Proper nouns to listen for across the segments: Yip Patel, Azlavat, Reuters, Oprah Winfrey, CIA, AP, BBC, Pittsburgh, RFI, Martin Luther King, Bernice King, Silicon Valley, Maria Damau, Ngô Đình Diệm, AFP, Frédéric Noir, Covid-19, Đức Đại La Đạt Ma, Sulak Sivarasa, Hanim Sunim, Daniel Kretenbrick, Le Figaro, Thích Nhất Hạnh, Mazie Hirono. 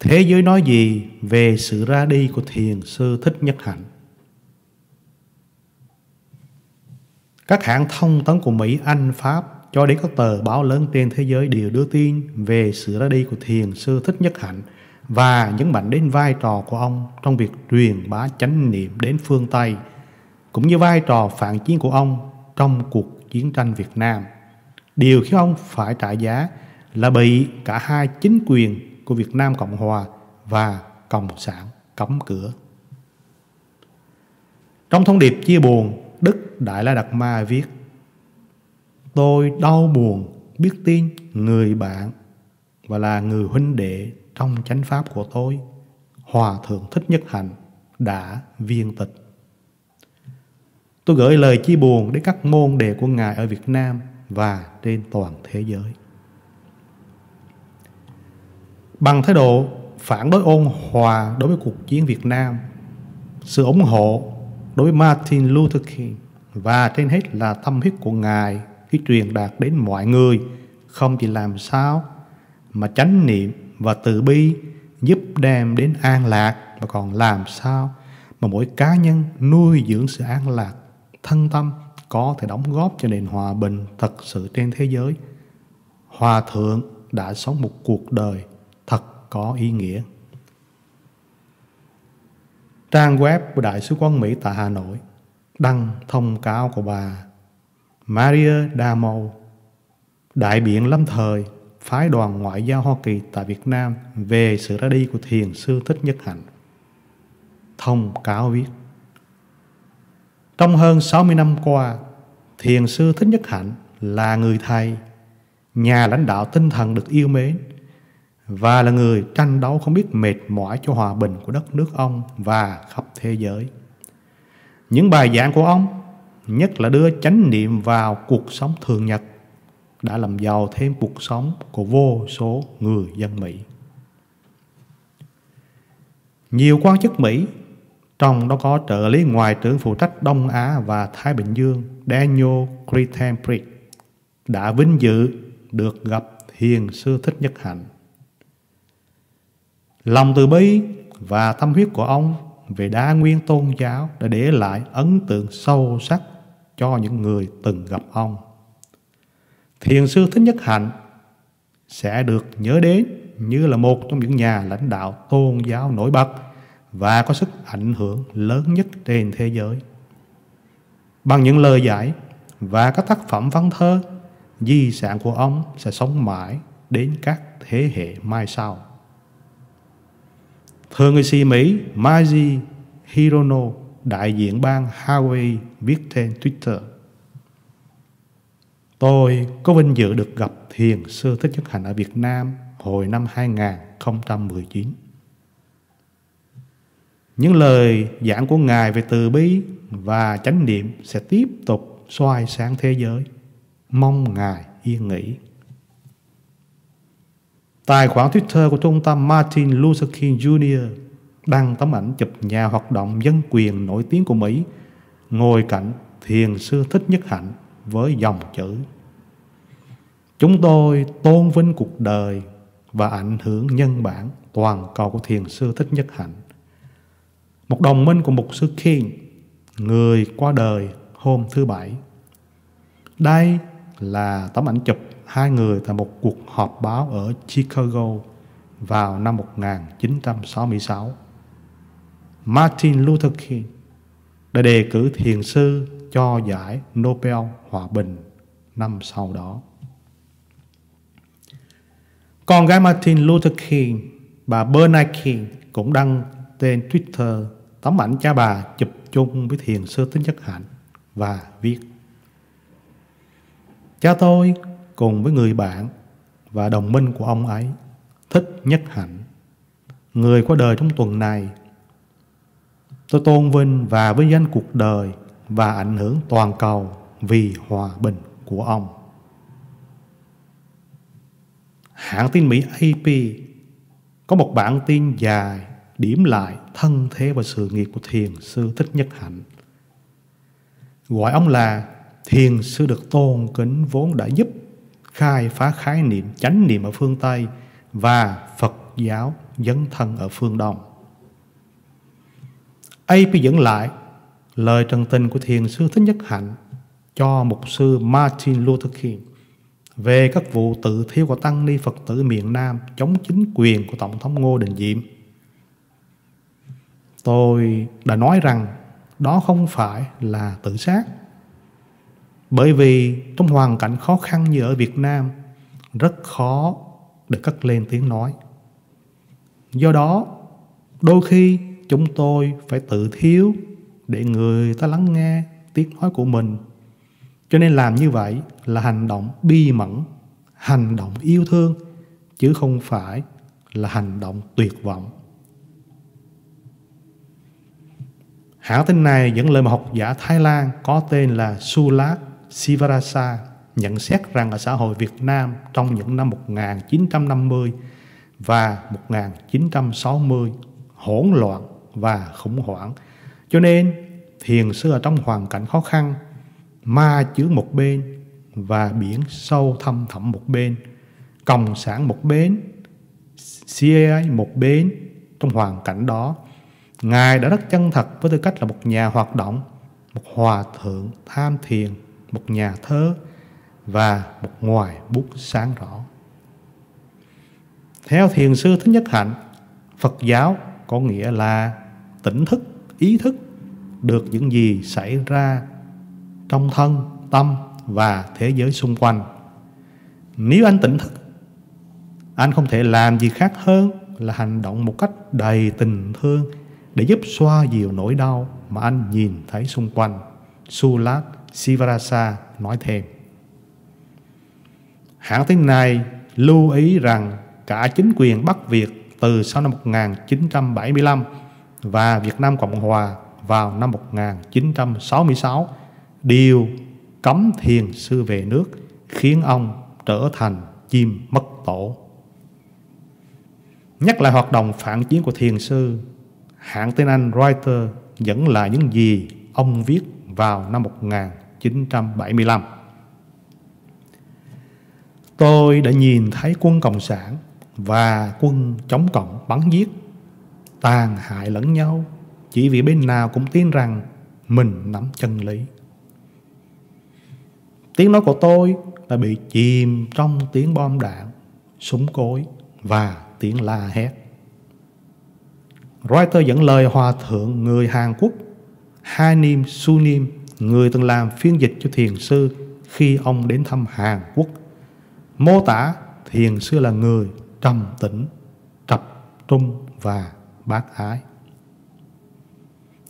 Thế giới nói gì về sự ra đi của thiền sư Thích Nhất Hạnh? Các hãng thông tấn của Mỹ, Anh, Pháp cho đến các tờ báo lớn trên thế giới đều đưa tin về sự ra đi của thiền sư Thích Nhất Hạnh và nhấn mạnh đến vai trò của ông trong việc truyền bá chánh niệm đến phương Tây, cũng như vai trò phản chiến của ông trong cuộc chiến tranh Việt Nam. Điều khiến ông phải trả giá là bị cả hai chính quyền của Việt Nam Cộng Hòa và Cộng sản cấm cửa. Trong thông điệp chia buồn, Đức Đại La Đạt Ma viết: "Tôi đau buồn biết tin người bạn và là người huynh đệ trong chánh pháp của tôi, Hòa Thượng Thích Nhất Hạnh, đã viên tịch. Tôi gửi lời chia buồn đến các môn đệ của Ngài ở Việt Nam và trên toàn thế giới." Bằng thái độ phản đối ôn hòa đối với cuộc chiến Việt Nam, sự ủng hộ đối với Martin Luther King và trên hết là tâm huyết của Ngài khi truyền đạt đến mọi người không chỉ làm sao mà chánh niệm và từ bi giúp đem đến an lạc, mà còn làm sao mà mỗi cá nhân nuôi dưỡng sự an lạc thân tâm có thể đóng góp cho nền hòa bình thật sự trên thế giới. Hòa Thượng đã sống một cuộc đời thật có ý nghĩa. Trang web của Đại sứ quán Mỹ tại Hà Nội đăng thông cáo của bà Maria Damau, đại biện lâm thời Phái đoàn Ngoại giao Hoa Kỳ tại Việt Nam, về sự ra đi của thiền sư Thích Nhất Hạnh. Thông cáo viết: "Trong hơn 60 năm qua, thiền sư Thích Nhất Hạnh là người thầy, nhà lãnh đạo tinh thần được yêu mến và là người tranh đấu không biết mệt mỏi cho hòa bình của đất nước ông và khắp thế giới. Những bài giảng của ông, nhất là đưa chánh niệm vào cuộc sống thường nhật, đã làm giàu thêm cuộc sống của vô số người dân Mỹ. Nhiều quan chức Mỹ, trong đó có trợ lý ngoại trưởng phụ trách Đông Á và Thái Bình Dương Daniel Kretenbrick, đã vinh dự được gặp thiền sư Thích Nhất Hạnh. Lòng từ bi và tâm huyết của ông về đa nguyên tôn giáo đã để lại ấn tượng sâu sắc cho những người từng gặp ông. Thiền sư Thích Nhất Hạnh sẽ được nhớ đến như là một trong những nhà lãnh đạo tôn giáo nổi bật và có sức ảnh hưởng lớn nhất trên thế giới. Bằng những lời giải và các tác phẩm văn thơ, di sản của ông sẽ sống mãi đến các thế hệ mai sau. Thưa người sĩ Mỹ Mazie Hirono, đại diện bang Hawaii, viết trên Twitter: "Tôi có vinh dự được gặp thiền sư Thích Nhất Hạnh ở Việt Nam hồi năm 2019. Những lời giảng của Ngài về từ bi và chánh niệm sẽ tiếp tục soi sáng thế giới. Mong Ngài yên nghỉ." Tài khoản Twitter của Trung tâm Martin Luther King Jr. đăng tấm ảnh chụp nhà hoạt động dân quyền nổi tiếng của Mỹ ngồi cạnh thiền sư Thích Nhất Hạnh với dòng chữ: "Chúng tôi tôn vinh cuộc đời và ảnh hưởng nhân bản toàn cầu của thiền sư Thích Nhất Hạnh, một đồng minh của mục sư King, người qua đời hôm thứ Bảy. Đây là tấm ảnh chụp hai người tại một cuộc họp báo ở Chicago vào năm 1966. Martin Luther King đã đề cử thiền sư cho giải Nobel Hòa Bình năm sau đó." Con gái Martin Luther King, bà Bernice King, cũng đăng trên Twitter tấm ảnh cha bà chụp chung với thiền sư Thích Nhất Hạnh và viết: "Cha tôi cùng với người bạn và đồng minh của ông ấy, Thích Nhất Hạnh, người qua đời trong tuần này. Tôi tôn vinh và vinh danh cuộc đời và ảnh hưởng toàn cầu vì hòa bình của ông." Hãng tin Mỹ AP có một bản tin dài điểm lại thân thế và sự nghiệp của thiền sư Thích Nhất Hạnh, gọi ông là thiền sư được tôn kính vốn đã giúp khai phá khái niệm chánh niệm ở phương Tây và Phật giáo dấn thân ở phương Đông. AP dẫn lại lời trần tình của thiền sư Thích Nhất Hạnh cho mục sư Martin Luther King về các vụ tự thiêu của tăng ni Phật tử miền Nam chống chính quyền của Tổng thống Ngô Đình Diệm. Tôi đã nói rằng đó không phải là tự sát, bởi vì trong hoàn cảnh khó khăn như ở Việt Nam, rất khó để cất lên tiếng nói. Do đó, đôi khi chúng tôi phải tự thiếu để người ta lắng nghe tiếng nói của mình. Cho nên làm như vậy là hành động bi mẫn, hành động yêu thương, chứ không phải là hành động tuyệt vọng. Hãng tin này dẫn lời một học giả Thái Lan có tên là Sulak Sivarasa nhận xét rằng ở xã hội Việt Nam trong những năm 1950 và 1960 hỗn loạn và khủng hoảng. Cho nên thiền sư ở trong hoàn cảnh khó khăn, ma chướng một bên và biển sâu thâm thẳm một bên, cộng sản một bên, CIA một bên. Trong hoàn cảnh đó, Ngài đã rất chân thật với tư cách là một nhà hoạt động, một hòa thượng tham thiền, một nhà thơ và một ngoài bút sáng rõ. Theo thiền sư Thích Nhất Hạnh, Phật giáo có nghĩa là tỉnh thức, ý thức được những gì xảy ra trong thân, tâm và thế giới xung quanh. Nếu anh tỉnh thức, anh không thể làm gì khác hơn là hành động một cách đầy tình thương để giúp xoa dịu nỗi đau mà anh nhìn thấy xung quanh. Sulak Sivarasa nói thêm. Hãng tin này lưu ý rằng cả chính quyền Bắc Việt từ sau năm 1975 và Việt Nam Cộng Hòa vào năm 1966 đều cấm thiền sư về nước, khiến ông trở thành chim mất tổ. Nhắc lại hoạt động phản chiến của thiền sư, hãng tin Anh Reuters dẫn lại những gì ông viết vào năm 1975. Tôi đã nhìn thấy quân Cộng sản và quân chống cộng bắn giết, tàn hại lẫn nhau, chỉ vì bên nào cũng tin rằng mình nắm chân lý. Tiếng nói của tôi đã bị chìm trong tiếng bom đạn, súng cối và tiếng la hét. Reuters dẫn lời hòa thượng người Hàn Quốc Hanim Sunim, người từng làm phiên dịch cho thiền sư khi ông đến thăm Hàn Quốc, mô tả thiền sư là người trầm tĩnh, tập trung và bác ái.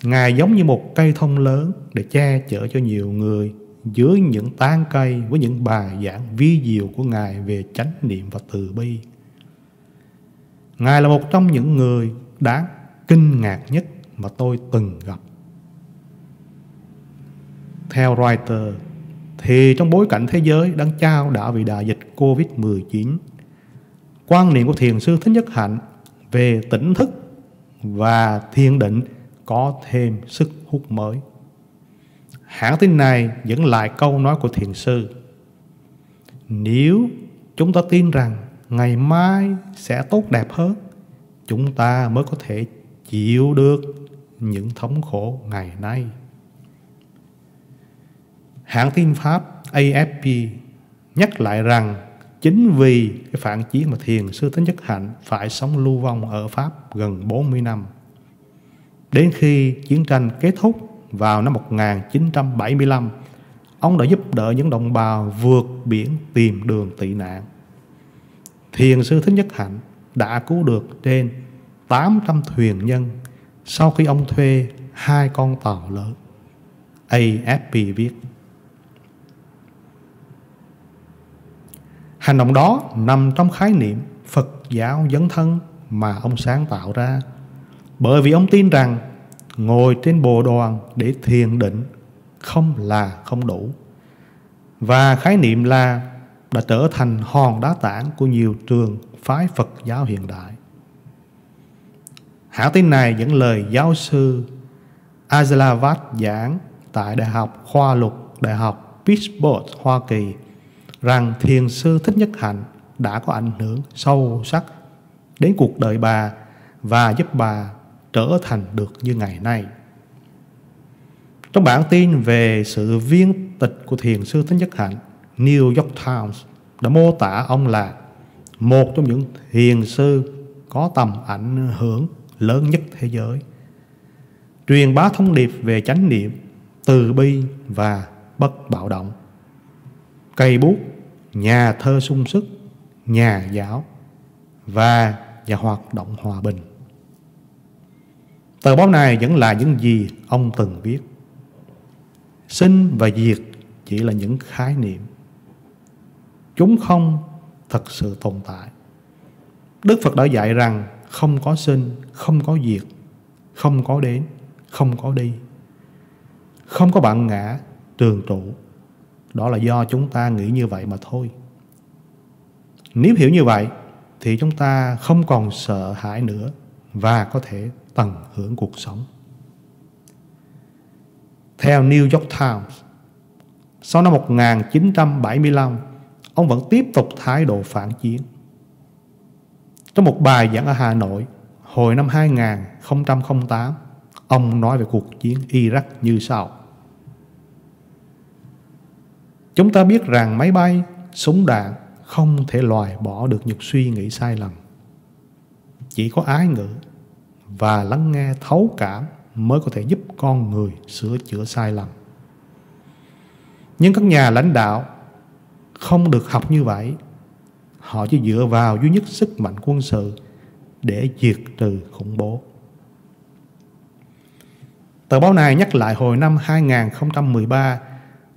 Ngài giống như một cây thông lớn để che chở cho nhiều người dưới những tán cây với những bài giảng vi diệu của Ngài về chánh niệm và từ bi. Ngài là một trong những người đáng kinh ngạc nhất mà tôi từng gặp. Theo Reuters, thì trong bối cảnh thế giới đang chao đảo vì đại dịch Covid-19, quan niệm của thiền sư Thích Nhất Hạnh về tỉnh thức và thiền định có thêm sức hút mới. Hãng tin này dẫn lại câu nói của thiền sư: nếu chúng ta tin rằng ngày mai sẽ tốt đẹp hơn, chúng ta mới có thể chịu được những thống khổ ngày nay. Hãng tin Pháp AFP nhắc lại rằng chính vì cái phản chiến mà thiền sư Thích Nhất Hạnh phải sống lưu vong ở Pháp gần 40 năm. Đến khi chiến tranh kết thúc vào năm 1975, ông đã giúp đỡ những đồng bào vượt biển tìm đường tị nạn. Thiền sư Thích Nhất Hạnh đã cứu được trên 800 thuyền nhân sau khi ông thuê 2 con tàu lớn. AFP viết. Hành động đó nằm trong khái niệm Phật giáo dấn thân mà ông sáng tạo ra, bởi vì ông tin rằng ngồi trên bồ đoàn để thiền định không là không đủ. Và khái niệm là đã trở thành hòn đá tảng của nhiều trường phái Phật giáo hiện đại. Hãng tin này dẫn lời giáo sư Azlavat giảng tại Đại học Khoa Luật Đại học Pittsburgh, Hoa Kỳ rằng thiền sư Thích Nhất Hạnh đã có ảnh hưởng sâu sắc đến cuộc đời bà và giúp bà trở thành được như ngày nay. Trong bản tin về sự viên tịch của thiền sư Thích Nhất Hạnh, New York Times đã mô tả ông là một trong những thiền sư có tầm ảnh hưởng lớn nhất thế giới, truyền bá thông điệp về chánh niệm, từ bi và bất bạo động. Cây bút, nhà thơ sung sức, nhà giáo và nhà hoạt động hòa bình. Tờ báo này vẫn là những gì ông từng viết. Sinh và diệt chỉ là những khái niệm. Chúng không thật sự tồn tại. Đức Phật đã dạy rằng không có sinh, không có diệt, không có đến, không có đi, không có bản ngã, trường trụ. Đó là do chúng ta nghĩ như vậy mà thôi. Nếu hiểu như vậy thì chúng ta không còn sợ hãi nữa và có thể tận hưởng cuộc sống. Theo New York Times, sau năm 1975, ông vẫn tiếp tục thái độ phản chiến. Trong một bài giảng ở Hà Nội hồi năm 2008, ông nói về cuộc chiến Iraq như sau. Chúng ta biết rằng máy bay, súng đạn không thể loại bỏ được những suy nghĩ sai lầm. Chỉ có ái ngữ và lắng nghe thấu cảm mới có thể giúp con người sửa chữa sai lầm. Nhưng các nhà lãnh đạo không được học như vậy. Họ chỉ dựa vào duy nhất sức mạnh quân sự để diệt trừ khủng bố. Tờ báo này nhắc lại hồi năm 2013,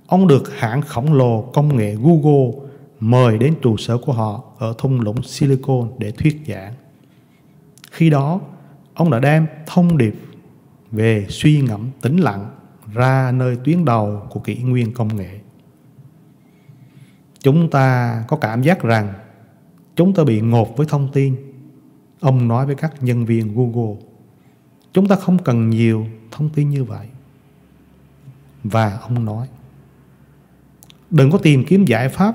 ông được hãng khổng lồ công nghệ Google mời đến trụ sở của họ ở thung lũng Silicon để thuyết giảng. Khi đó, ông đã đem thông điệp về suy ngẫm tĩnh lặng ra nơi tuyến đầu của kỷ nguyên công nghệ. Chúng ta có cảm giác rằng chúng ta bị ngột với thông tin. Ông nói với các nhân viên Google, chúng ta không cần nhiều thông tin như vậy. Và ông nói, đừng có tìm kiếm giải pháp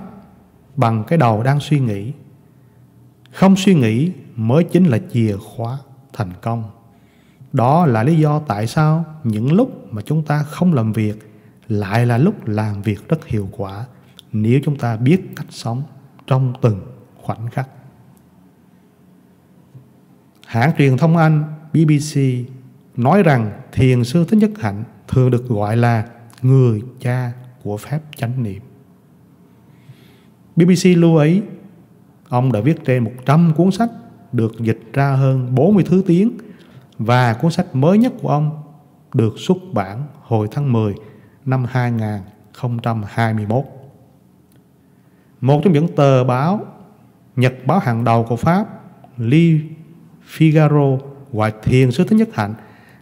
bằng cái đầu đang suy nghĩ. Không suy nghĩ mới chính là chìa khóa thành công. Đó là lý do tại sao những lúc mà chúng ta không làm việc lại là lúc làm việc rất hiệu quả, nếu chúng ta biết cách sống trong từng khoảnh khắc. Hãng truyền thông Anh BBC nói rằng thiền sư Thích Nhất Hạnh thường được gọi là người cha của phép chánh niệm. BBC lưu ý, ông đã viết trên 100 cuốn sách, được dịch ra hơn 40 thứ tiếng, và cuốn sách mới nhất của ông được xuất bản hồi tháng 10 năm 2021. Một trong những tờ báo, nhật báo hàng đầu của Pháp, Le Figaro, gọi thiền sư Thích Nhất Hạnh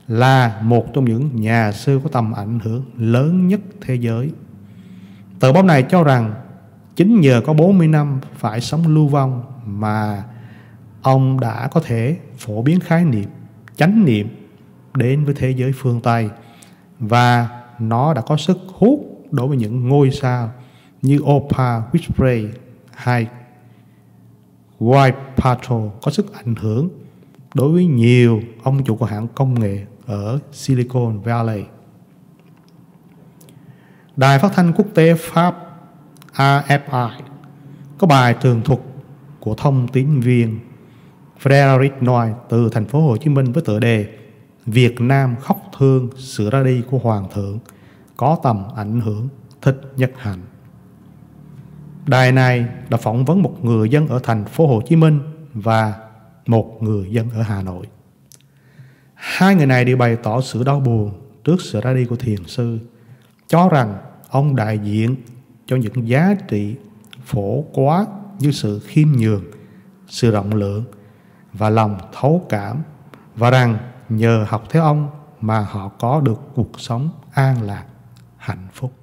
là một trong những nhà sư có tầm ảnh hưởng lớn nhất thế giới. Tờ báo này cho rằng chính nhờ có 40 năm phải sống lưu vong mà ông đã có thể phổ biến khái niệm chánh niệm đến với thế giới phương Tây, và nó đã có sức hút đối với những ngôi sao như Oprah Winfrey hay Yip Patel, có sức ảnh hưởng đối với nhiều ông chủ của hãng công nghệ ở Silicon Valley. Đài phát thanh quốc tế Pháp RFI có bài tường thuật của thông tín viên Frédéric Noir từ thành phố Hồ Chí Minh với tựa đề Việt Nam khóc thương sự ra đi của Hoàng thượng có tầm ảnh hưởng Thích Nhất Hạnh. Đài này đã phỏng vấn một người dân ở thành phố Hồ Chí Minh và một người dân ở Hà Nội. Hai người này đều bày tỏ sự đau buồn trước sự ra đi của thiền sư, cho rằng ông đại diện cho những giá trị phổ quát như sự khiêm nhường, sự rộng lượng và lòng thấu cảm, và rằng nhờ học theo ông mà họ có được cuộc sống an lạc, hạnh phúc.